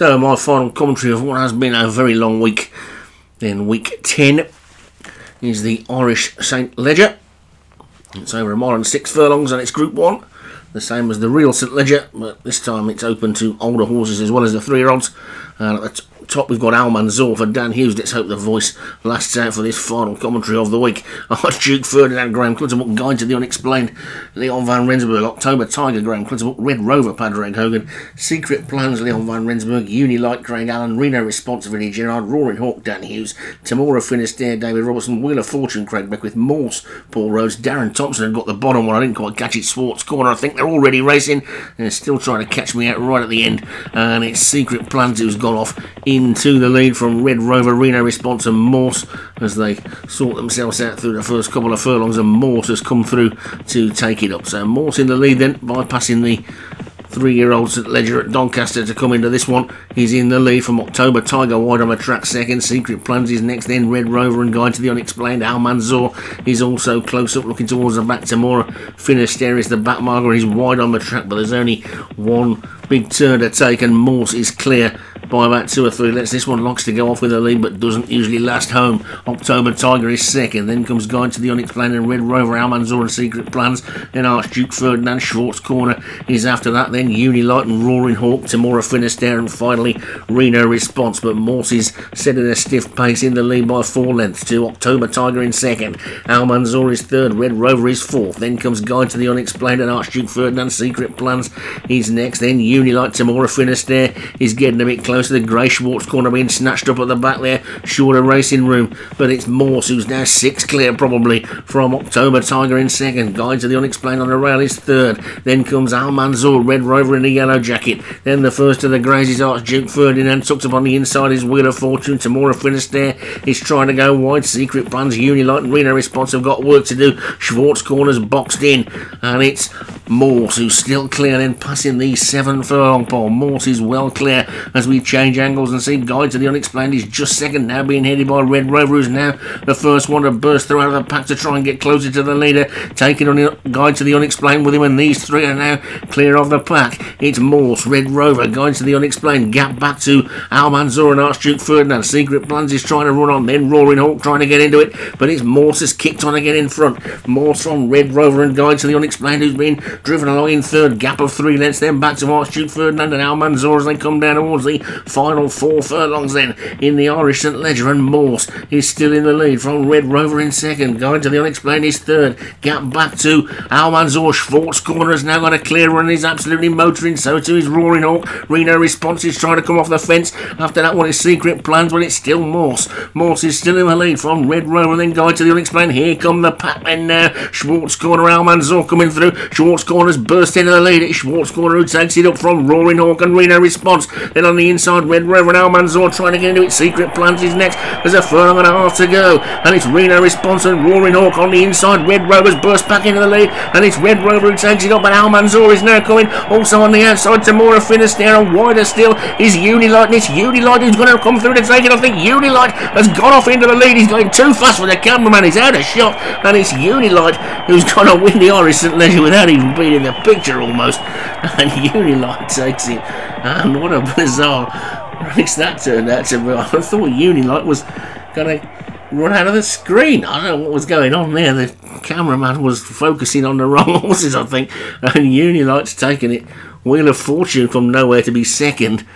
So my final commentary of what has been a very long week in week 10 is the Irish St Leger. It's over 1 mile and 6 furlongs and it's Group 1, the same as the real St Leger, but this time it's open to older horses as well as the 3-year-olds. At the top we've got Almanzor for Dan Hughes. Let's hope the voice lasts out for this final commentary of the week. Archduke Ferdinand, Graham Clutterbuck. Guide to the Unexplained, Leon Van Rensburg. October Tiger, Graham Clutterbuck. Red Rover, Padraig Hogan. Secret Plans, Leon Van Rensburg. Uni Light, Craig Allen. Reno, Response, Vinnie Gerard. Roaring Hawk, Dan Hughes. Tamora Finisterre, David Robertson. Wheel of Fortune, Craig Beckwith. Morse, Paul Rhodes. Darren Thompson had got the bottom one. I didn't quite catch it. Schwartz Corner. I think they're already racing. They're still trying to catch me out right at the end. And it's Secret Plans who's gone off into the lead from Red Rover, Reno, Response and Morse as they sort themselves out through the first couple of furlongs, and Morse has come through to take it up. So Morse in the lead then, bypassing the 3-year-old St Leger at Doncaster to come into this one. He's in the lead from October Tiger, wide on the track second. Secret Plans is next, then Red Rover and Guide to the Unexplained. Almanzor is also close up, looking towards the back. Tamora Finisterre is the back marker. He's wide on the track, but there's only one big turn to take, and Morse is clear by about 2 or 3 lengths. This one likes to go off with a lead but doesn't usually last home. October Tiger is second, then comes Guide to the Unexplained and Red Rover, Almanzor and Secret Plans, then Archduke Ferdinand. Schwartz Corner is after that, then Uni Light and Roaring Hawk, Tamora Finisterre and finally Reno Response. But Morse is set at a stiff pace, in the lead by 4 lengths to October Tiger in second. Almanzor is third, Red Rover is fourth, then comes Guide to the Unexplained and Archduke Ferdinand. Secret Plans is next, then Uni Light. Tamora Finisterre is getting a bit closer. The grey Schwartz Corner being snatched up at the back there, short of racing room, but it's Morse who's now 6 clear probably from October Tiger in second. Guide to the Unexplained on the rail is third, then comes Almanzor, Red Rover in the yellow jacket, then the first of the greys is Archduke Ferdinand, tucked up on the inside is Wheel of Fortune. Tamora Finisterre is trying to go wide. Secret Plans, Unilight and Reno Response have got work to do. Schwartz Corner's boxed in and it's Morse who's still clear, then passing the 7 furlong pole. Morse is well clear as we change angles and see Guide to the Unexplained is just second, now being headed by Red Rover, who's now the first one to burst through out of the pack to try and get closer to the leader, taking on the Guide to the Unexplained with him, and these three are now clear of the pack. It's Morse, Red Rover, Guide to the Unexplained, gap back to Almanzor and Archduke Ferdinand. Secret Plans is trying to run on, then Roaring Hawk trying to get into it, but it's Morse has kicked on again in front. Morse on Red Rover and Guide to the Unexplained, who's been driven along in third, gap of 3 lengths, then back to Archduke Ferdinand and Almanzor as they come down towards the final 4 furlongs then in the Irish St Leger, and Morse is still in the lead from Red Rover in second. Guide to the Unexplained is third, gap back to Almanzor. Schwartz Corner has now got a clear run, he's absolutely motoring, so too is Roaring Hawk. Reno Response is trying to come off the fence after that one is Secret Plans, but it's still Morse. Morse is still in the lead from Red Rover, then Guide to the Unexplained. Here come the pack men now. Schwartz Corner, Almanzor coming through. Schwartz Corner's burst into the lead. It's Schwartz Corner who takes it up from Roaring Hawk and Reno Response. Then on the inside, Red Rover and Almanzor trying to get into it. Secret Plans is next. There's a furlong and a half to go, and it's Reno Response and Roaring Hawk on the inside. Red Rover's burst back into the lead, and it's Red Rover who takes it up, and Almanzor is now coming. Also on the outside, Tamora Finisterre, and wider still is Unilight, and it's Unilight who's going to come through to take it. I think Unilight has gone off into the lead. He's going too fast for the cameraman. He's out of shot, and it's Unilight who's going to win the Irish St Leger without even being in the picture almost, and Unilight takes it. And what a bizarre race that turned out to be. I thought Uni Light was going to run out of the screen. I don't know what was going on there. The cameraman was focusing on the wrong horses, I think. And Uni Light's taken it. Wheel of Fortune from nowhere to be second,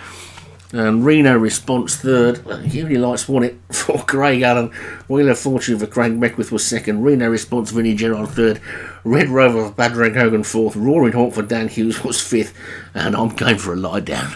and Reno Response third. Uni Light's won it for Craig Allen. Wheel of Fortune for Craig Beckwith was second. Reno Response, Vinnie Gerard third. Red Rover for Padraig Hogan fourth. Roaring Hawk for Dan Hughes was fifth. And I'm going for a lie down.